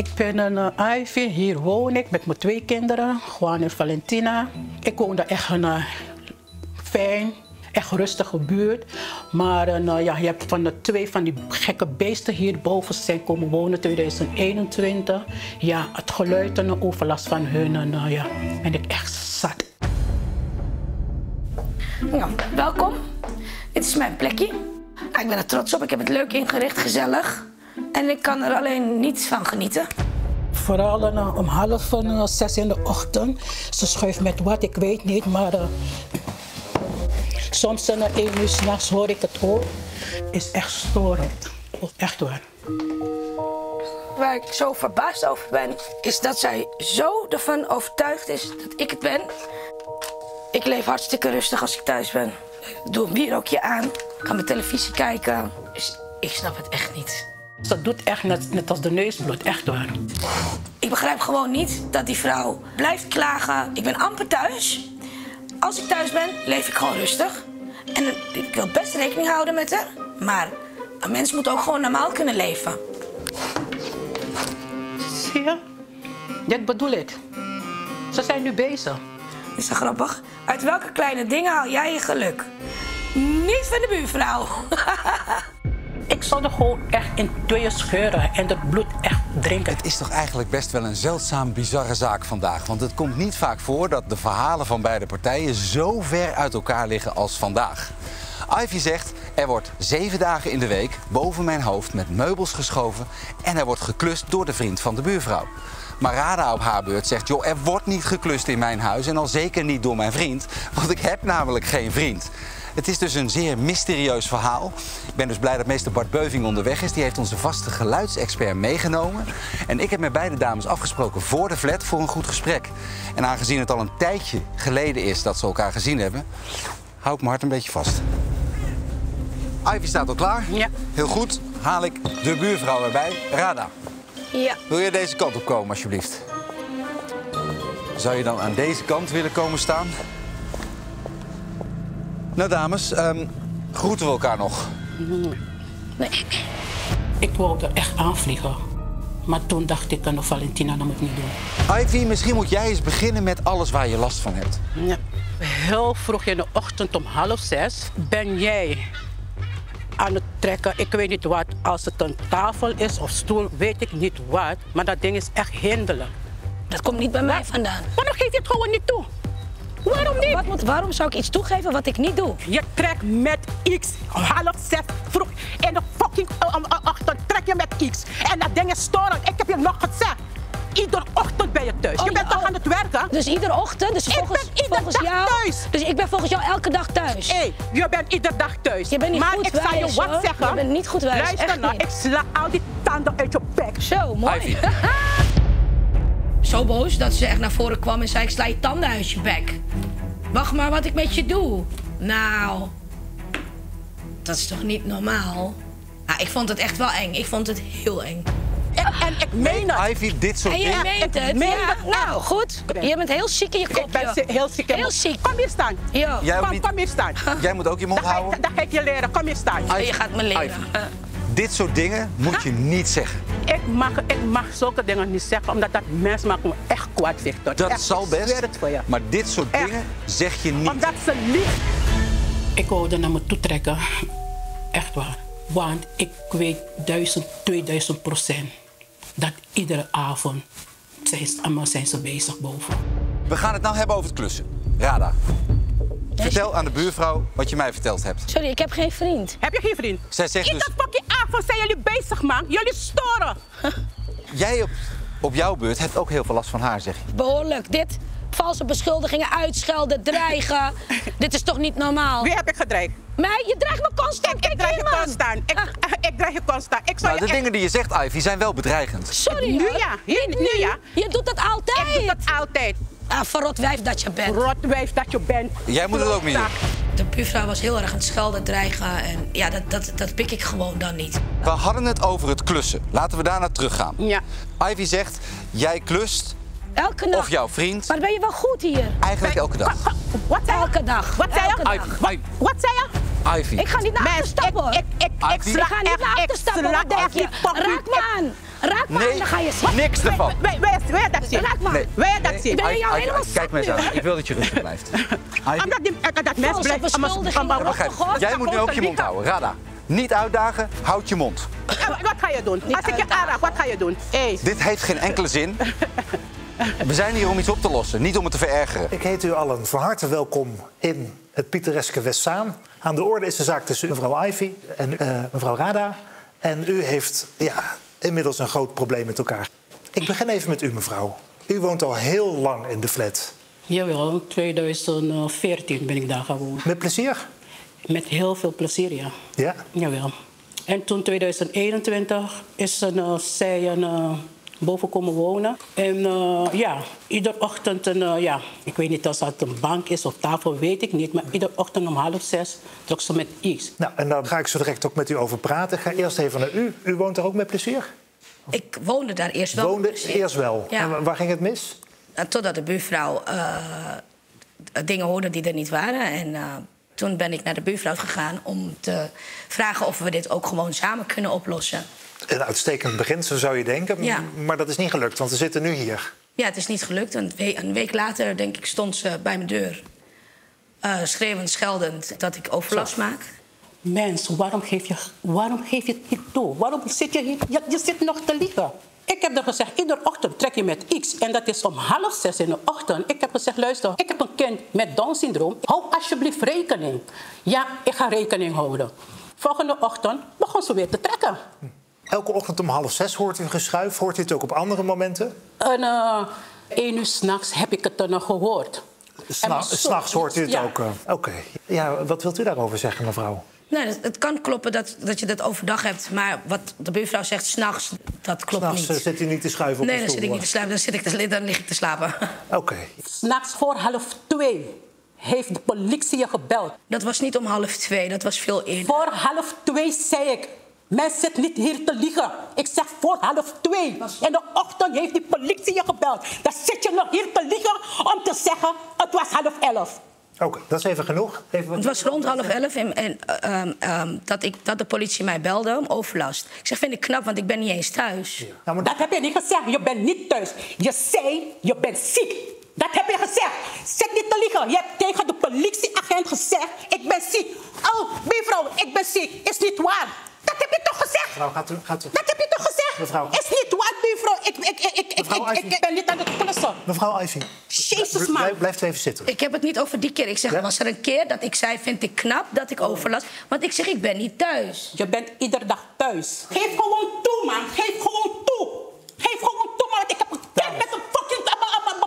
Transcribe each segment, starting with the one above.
Ik ben een Ivy, hier woon ik met mijn 2 kinderen, Juan en Valentina. Ik woonde echt een fijn, echt rustige buurt. Maar ja, je hebt van de 2 van die gekke beesten hierboven zijn komen wonen 2021. Ja, het geluid en de overlast van hun en ja, ben ik echt zat. Nou, welkom. Dit is mijn plekje. Ik ben er trots op, ik heb het leuk ingericht, gezellig. En ik kan er alleen niets van genieten. Vooral om 5:30 in de ochtend. Ze schuift met wat, ik weet niet, maar soms 1 uur 's nachts hoor ik het ook. Is echt storend, echt waar. Waar ik zo verbaasd over ben, is dat zij zo ervan overtuigd is dat ik het ben. Ik leef hartstikke rustig als ik thuis ben. Ik doe een bierrookje aan, ga mijn televisie kijken. Dus ik snap het echt niet. Dat doet echt net als de neusbloed, echt waar. Ik begrijp gewoon niet dat die vrouw blijft klagen. Ik ben amper thuis. Als ik thuis ben, leef ik gewoon rustig. En ik wil best rekening houden met haar. Maar een mens moet ook gewoon normaal kunnen leven. Zie je? Dit bedoel ik. Ze zijn nu bezig. Is dat grappig? Uit welke kleine dingen haal jij je geluk? Niet van de buurvrouw. Ik zal er gewoon echt in 2 scheuren en dat bloed echt drinken. Het is toch eigenlijk best wel een zeldzaam bizarre zaak vandaag. Want het komt niet vaak voor dat de verhalen van beide partijen zo ver uit elkaar liggen als vandaag. Ivy zegt, er wordt 7 dagen in de week boven mijn hoofd met meubels geschoven en er wordt geklust door de vriend van de buurvrouw. Marada op haar beurt zegt, joh, er wordt niet geklust in mijn huis en al zeker niet door mijn vriend, want ik heb namelijk geen vriend. Het is dus een zeer mysterieus verhaal. Ik ben dus blij dat meester Bart Beuving onderweg is. Die heeft onze vaste geluidsexpert meegenomen. En ik heb met beide dames afgesproken voor de flat voor een goed gesprek. En aangezien het al een tijdje geleden is dat ze elkaar gezien hebben, hou ik mijn hart een beetje vast. Ivy staat al klaar. Ja. Heel goed. Haal ik de buurvrouw erbij. Rada. Ja. Wil je deze kant op komen, alsjeblieft? Zou je dan aan deze kant willen komen staan? Nou dames, groeten we elkaar nog? Nee. Ik wou er echt aanvliegen. Maar toen dacht ik, Valentina, dat moet ik niet doen. Ivy, misschien moet jij eens beginnen met alles waar je last van hebt. Ja. Heel vroeg in de ochtend om 5:30 ben jij aan het trekken. Ik weet niet wat, als het een tafel is of stoel, weet ik niet wat. Maar dat ding is echt hinderlijk. Dat komt niet bij mij vandaan. Maar dan geef je het gewoon niet toe. Waarom niet? Waarom zou ik iets toegeven wat ik niet doe? Je trekt met X 5:30 vroeg in de fucking ochtend trek je met X. En dat ding is storend. Ik heb je nog gezegd. Iedere ochtend ben je thuis. Oh, je bent toch aan het werken? Dus iedere ochtend? Dus volgens jou, dus ik ben volgens jou elke dag thuis? Hé, je bent iedere dag thuis. Je bent niet maar goed ik wijs, zou je wat zeggen. Je bent niet goed wijs. Luister nou, ik sla al die tanden uit je bek. Zo, mooi. Zo boos dat ze echt naar voren kwam en zei, ik sla je tanden uit je bek. Wacht maar wat ik met je doe. Nou, dat is toch niet normaal? Nou, ik vond het echt wel eng. Ik vond het heel eng. En ik meen het. Ivy, dit soort dingen. En je meent het. Nou, goed. Je bent heel ziek in je kop. Ik ben heel ziek in mijn kop. Kom hier staan. Kom hier staan. Jij moet ook je mond houden. Dat ga ik je leren. Kom hier staan. Je gaat me leren. Dit soort dingen moet je niet zeggen. Ik mag zulke dingen niet zeggen, omdat dat mens maakt me echt kwaad, Victor. Dat echt, zal best, maar dit soort dingen zeg je niet. Omdat ze lief. Ik wilde naar me toe trekken, echt waar. Want ik weet 1000, 2000% dat iedere avond zijn ze bezig boven. We gaan het nou hebben over het klussen. Rada. Vertel aan de buurvrouw wat je mij verteld hebt. Sorry, ik heb geen vriend. Heb je geen vriend? Zij zegt dus... Iedere fucking avond zijn jullie bezig, man. Jullie storen. Jij op jouw beurt hebt ook heel veel last van haar, zeg je. Behoorlijk. Dit, valse beschuldigingen, uitschelden, dreigen. Dit is toch niet normaal? Wie heb ik gedreigd? Mij? Je dreigt me constant. Ik dreig je constant. Ik dreig je constant. De dingen die je zegt, Ivy, zijn wel bedreigend. Sorry. Nu ja. Je doet dat altijd. Ik doe dat altijd. Ah, verrot wijf dat je bent. Jij moet het ook niet doen. De buurvrouw was heel erg aan het schelden, dreigen en ja, dat pik ik gewoon dan niet. We hadden het over het klussen. Laten we daarna teruggaan. Ja. Ivy zegt, jij klust. Elke nacht. Of jouw vriend. Maar ben je wel goed hier? Eigenlijk elke dag. Wat zei je? Elke dag. Wat zei je? Wat zei je? Ivy. Ik ga niet naar achter stappen. Ik ga niet naar achter stappen. Raak me aan. Raak maar, nee, dan ga je zien. Niks ervan. Weer dat zien. Raak maar. Weer dat zien. Kijk mij eens aan. Ik wil dat je rustig blijft. Dat mes blijft beschuldigen. Jij moet nu ook je mond houden. Rada, niet uitdagen. Houd je mond. Wat ga je doen? Als ik je aanraak, wat ga je doen? Dit heeft geen enkele zin. We zijn hier om iets op te lossen, niet om het te verergeren. Ik heet u allen van harte welkom in het pittoreske Westzaan. Aan de orde is de zaak tussen mevrouw Ivy en mevrouw Rada. En u heeft inmiddels een groot probleem met elkaar. Ik begin even met u, mevrouw. U woont al heel lang in de flat. Jawel, 2014 ben ik daar gewoond. Met plezier? Met heel veel plezier, ja. Ja? Jawel. En toen 2021 is zij boven komen wonen. En iedere ochtend, ik weet niet of het een bank is of tafel, weet ik niet. Maar iedere ochtend om 5:30 trok ze met iets. Nou, en daar ga ik zo direct ook met u over praten. Ik ga eerst even naar u. U woont daar ook met plezier? Ik woonde daar eerst wel. Woonde eerst wel. Ja. En waar ging het mis? Totdat de buurvrouw dingen hoorde die er niet waren. En toen ben ik naar de buurvrouw gegaan om te vragen of we dit ook gewoon samen kunnen oplossen. Een uitstekend beginsel, zou je denken. Ja. Maar dat is niet gelukt, want we zitten nu hier. Ja, het is niet gelukt. Een week later, denk ik, stond ze bij mijn deur. Schreeuwend, scheldend, dat ik overlast maak. Mens, waarom geef je het niet toe? Waarom zit je hier? Je zit nog te liegen. Ik heb er gezegd, iedere ochtend trek je met X. En dat is om 5:30 in de ochtend. Ik heb gezegd, luister, ik heb een kind met Down-syndroom. Hou alsjeblieft rekening. Ja, ik ga rekening houden. Volgende ochtend begon ze weer te trekken. Elke ochtend om 5:30 hoort u geschuif. Hoort u het ook op andere momenten? 1 uur 's nachts heb ik het dan nog gehoord. 's nachts hoort u het ook? Oké. Ja, wat wilt u daarover zeggen, mevrouw? Nou, het kan kloppen dat je dat overdag hebt. Maar wat de buurvrouw zegt, 's nachts, dat klopt niet. 's nachts zit u niet te schuiven op de stoel? Nee, dan zit ik niet te slapen. Dan lig ik te slapen. Oké. 's nachts voor 1:30... heeft de politie je gebeld. Dat was niet om 1:30, dat was veel eerder. Voor 1:30 zei ik... Men zit niet hier te liegen. Ik zeg voor 1:30. In de ochtend heeft die politie je gebeld. Dan zit je nog hier te liegen om te zeggen, het was 11:30. Oké, dat is even genoeg. Het was rond 11:30 dat de politie mij belde om overlast. Ik zeg, vind ik knap, want ik ben niet eens thuis. Ja. Nou, maar... Dat heb je niet gezegd, je bent niet thuis. Je zei, je bent ziek. Dat heb je gezegd. Zit niet te liegen. Je hebt tegen de politieagent gezegd, ik ben ziek. Oh, mevrouw, ik ben ziek. Is niet waar. Dat heb je toch gezegd? Mevrouw, gaat u... Dat heb je toch gezegd? Mevrouw... Is niet waar, mevrouw. Ik ben niet aan het klussen. Mevrouw Ivy. Jezus, man. Blijf even zitten. Ik heb het niet over die keer. Ik zeg, was er een keer dat ik zei, vind ik knap dat ik overlast. Want ik zeg, ik ben niet thuis. Je bent iedere dag thuis. Geef gewoon toe, man. Geef gewoon toe. Geef gewoon toe, man. Want ik heb een kind met een fucking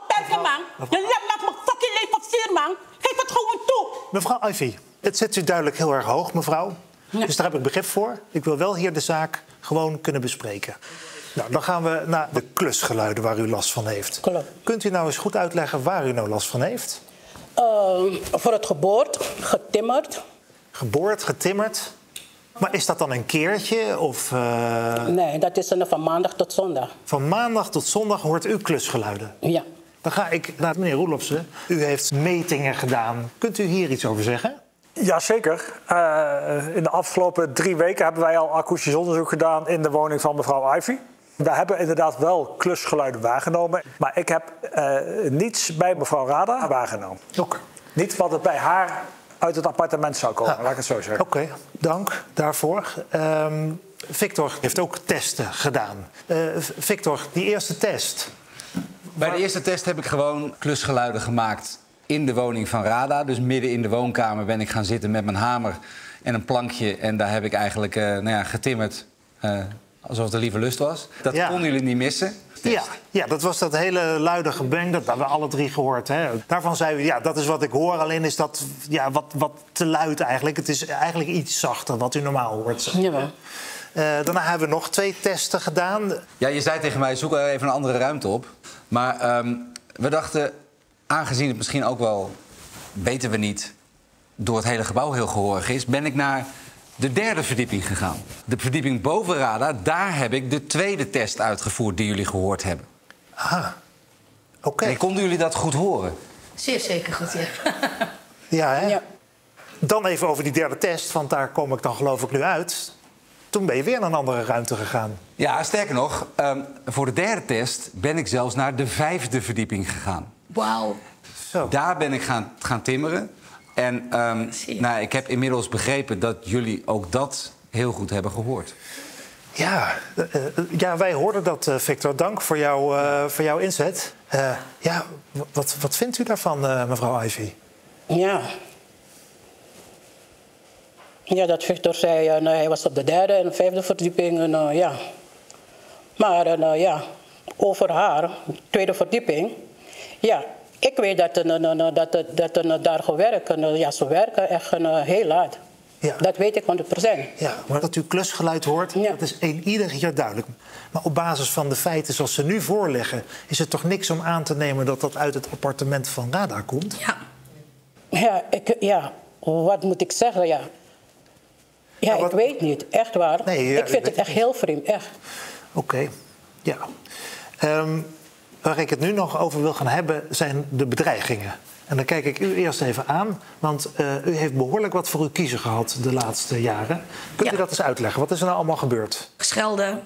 beperking, man. Je maakt mijn fucking leven zuur, man. Geef het gewoon toe. Mevrouw Ivy, het zit u duidelijk heel erg hoog, mevrouw. Ja. Dus daar heb ik begrip voor. Ik wil wel hier de zaak gewoon kunnen bespreken. Nou, dan gaan we naar de klusgeluiden waar u last van heeft. Klopt. Kunt u nou eens goed uitleggen waar u nou last van heeft? Voor het geboord, getimmerd. Geboord, getimmerd. Maar is dat dan een keertje of... Nee, dat is van maandag tot zondag. Van maandag tot zondag hoort u klusgeluiden? Ja. Dan ga ik naar meneer Roelofsen. U heeft metingen gedaan. Kunt u hier iets over zeggen? Jazeker. In de afgelopen 3 weken hebben wij al akoestisch onderzoek gedaan in de woning van mevrouw Ivy. We hebben inderdaad wel klusgeluiden waargenomen, maar ik heb niets bij mevrouw Rada waargenomen. Okay. Niet wat het bij haar uit het appartement zou komen, laat ik het zo zeggen. Oké, dank daarvoor. Victor heeft ook testen gedaan. Victor, die eerste test. Bij de eerste test heb ik gewoon klusgeluiden gemaakt... in de woning van Rada, dus midden in de woonkamer ben ik gaan zitten met mijn hamer en een plankje. En daar heb ik eigenlijk getimmerd, alsof het de lieve lust was. Dat konden jullie niet missen. Ja, dat was dat hele luide gebeng, dat hebben we alle drie gehoord. Hè? Daarvan zeiden we, ja, dat is wat ik hoor, alleen is dat wat te luid eigenlijk. Het is eigenlijk iets zachter wat u normaal hoort. Jawel. Daarna hebben we nog 2 testen gedaan. Ja, je zei tegen mij, zoek even een andere ruimte op. Maar we dachten... Aangezien het misschien ook wel, weten we niet, door het hele gebouw heel gehoorig is... ben ik naar de 3e verdieping gegaan. De verdieping boven Rada, daar heb ik de 2e test uitgevoerd die jullie gehoord hebben. Ah, oké. En konden jullie dat goed horen? Zeer zeker goed, ja. Ja, hè? Ja. Dan even over die 3e test, want daar kom ik dan geloof ik nu uit. Toen ben je weer naar een andere ruimte gegaan. Ja, sterker nog, voor de derde test ben ik zelfs naar de 5e verdieping gegaan. Wauw. Daar ben ik gaan timmeren. En nou, ik heb inmiddels begrepen dat jullie ook dat heel goed hebben gehoord. Ja, ja, wij hoorden dat, Victor. Dank voor jouw inzet. Ja, wat vindt u daarvan, mevrouw Ivy? Ja. Ja, dat Victor zei, hij was op de 3e en 5e verdieping. En, ja. Maar ja, over haar, 2e verdieping, ja, ik weet dat daar gewerkt, ja, ze werken echt heel laat. Ja. Dat weet ik 100%. Ja, maar dat u klusgeluid hoort, ja, dat is ieder jaar duidelijk. Maar op basis van de feiten zoals ze nu voorleggen, is het toch niks om aan te nemen dat dat uit het appartement van Radha komt? Ja. Ja, ja, wat moet ik zeggen, ja. Ja, nou, ik weet niet. Echt waar. Nee, ja, ik vind het echt heel vreemd. Echt. Oké. Ja. Waar ik het nu nog over wil gaan hebben zijn de bedreigingen. En dan kijk ik u eerst even aan. Want u heeft behoorlijk wat voor uw kiezen gehad de laatste jaren. Kunt u dat eens uitleggen? Wat is er nou allemaal gebeurd? Schelden,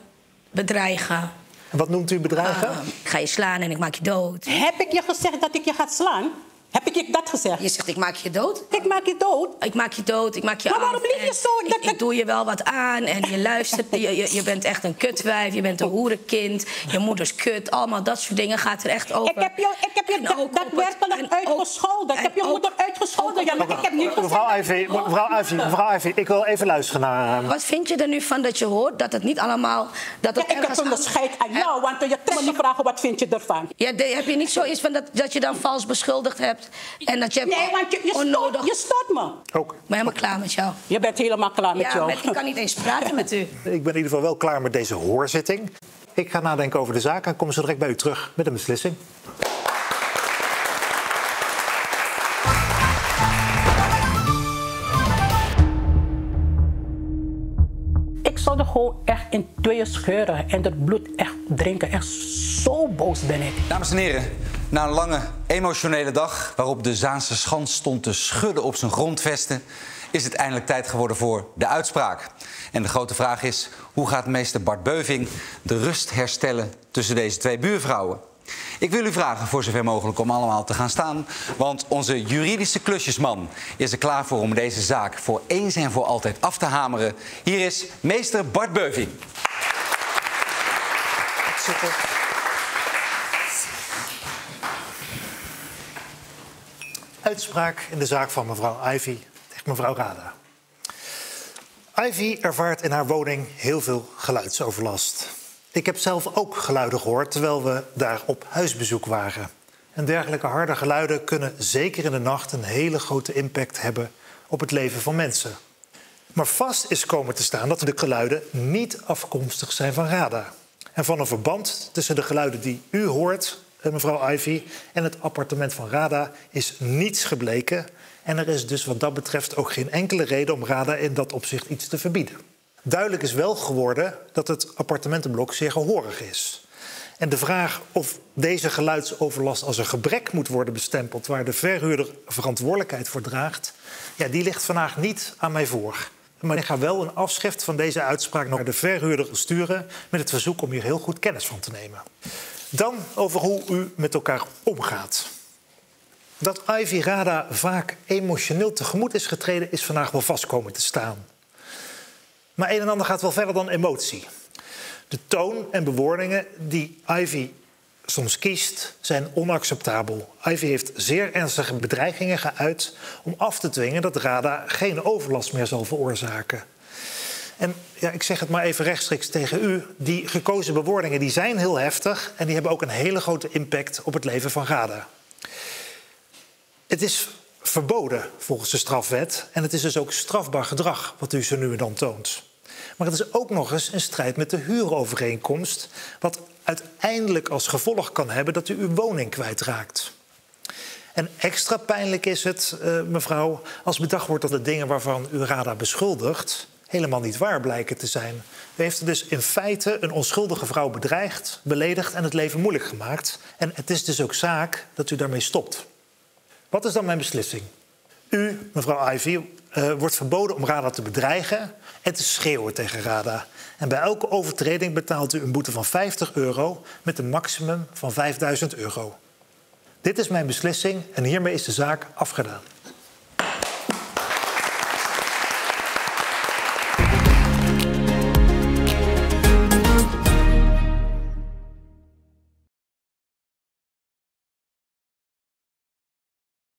bedreigen. En wat noemt u bedreigen? Ik ga je slaan en ik maak je dood. Heb ik je gezegd dat ik je ga slaan? Heb ik dat gezegd? Je zegt, ik maak je dood. Ik maak je dood? Ik maak je dood, ik maak je af. Maar waarom liep je zo? Ik doe je wel wat aan en je luistert. Je bent echt een kutwijf, je bent een hoerenkind. Je moeders kut, allemaal dat soort dingen gaat er echt over. Ik heb je dat werkelijk uitgescholden. Ik heb je moeder uitgescholden. Ja, maar ik heb nu gezegd... Mevrouw Ivy, ik wil even luisteren naar... Wat vind je er nu van dat je hoort dat het niet allemaal... Dat het ik heb een scheid aan jou, want je kan me niet vragen wat vind je ervan. Heb je niet zoiets van dat je dan vals beschuldigd hebt? En dat je je stoort me. Ook. Ik ben helemaal klaar met jou. Je bent helemaal klaar met jou. Ik kan niet eens praten met u. Ik ben in ieder geval wel klaar met deze hoorzitting. Ik ga nadenken over de zaak en kom zo direct bij u terug met een beslissing. Ik zou er gewoon echt in 2 scheuren en dat bloed echt drinken. Echt zo boos ben ik. Dames en heren. Na een lange, emotionele dag waarop de Zaanse Schans stond te schudden op zijn grondvesten... is het eindelijk tijd geworden voor de uitspraak. En de grote vraag is, hoe gaat meester Bart Beuving de rust herstellen tussen deze 2 buurvrouwen? Ik wil u vragen voor zover mogelijk om allemaal te gaan staan... want onze juridische klusjesman is er klaar voor om deze zaak voor eens en voor altijd af te hameren. Hier is meester Bart Beuving. Uitspraak in de zaak van mevrouw Ivy tegen mevrouw Radha. Ivy ervaart in haar woning heel veel geluidsoverlast. Ik heb zelf ook geluiden gehoord terwijl we daar op huisbezoek waren. En dergelijke harde geluiden kunnen zeker in de nacht een hele grote impact hebben op het leven van mensen. Maar vast is komen te staan dat de geluiden niet afkomstig zijn van Radha. En van een verband tussen de geluiden die u hoort... mevrouw Ivy, en het appartement van Radha is niets gebleken... en er is dus wat dat betreft ook geen enkele reden om Radha in dat opzicht iets te verbieden. Duidelijk is wel geworden dat het appartementenblok zeer gehoorig is. En de vraag of deze geluidsoverlast als een gebrek moet worden bestempeld... waar de verhuurder verantwoordelijkheid voor draagt, ja, die ligt vandaag niet aan mij voor. Maar ik ga wel een afschrift van deze uitspraak naar de verhuurder sturen... met het verzoek om hier heel goed kennis van te nemen. Dan over hoe u met elkaar omgaat. Dat Ivy Radha vaak emotioneel tegemoet is getreden... is vandaag wel vast komen te staan. Maar een en ander gaat wel verder dan emotie. De toon en bewoordingen die Ivy soms kiest zijn onacceptabel. Ivy heeft zeer ernstige bedreigingen geuit... om af te dwingen dat Radha geen overlast meer zal veroorzaken... En ja, ik zeg het maar even rechtstreeks tegen u. Die gekozen bewoordingen die zijn heel heftig... en die hebben ook een hele grote impact op het leven van Radha. Het is verboden volgens de strafwet... en het is dus ook strafbaar gedrag wat u ze nu en dan toont. Maar het is ook nog eens een strijd met de huurovereenkomst... wat uiteindelijk als gevolg kan hebben dat u uw woning kwijtraakt. En extra pijnlijk is het, mevrouw, als bedacht wordt dat de dingen waarvan u Radha beschuldigt... helemaal niet waar blijken te zijn. U heeft dus in feite een onschuldige vrouw bedreigd, beledigd en het leven moeilijk gemaakt. En het is dus ook zaak dat u daarmee stopt. Wat is dan mijn beslissing? U, mevrouw Ivy, wordt verboden om RADA te bedreigen en te schreeuwen tegen RADA. En bij elke overtreding betaalt u een boete van €50 met een maximum van €5.000. Dit is mijn beslissing en hiermee is de zaak afgedaan.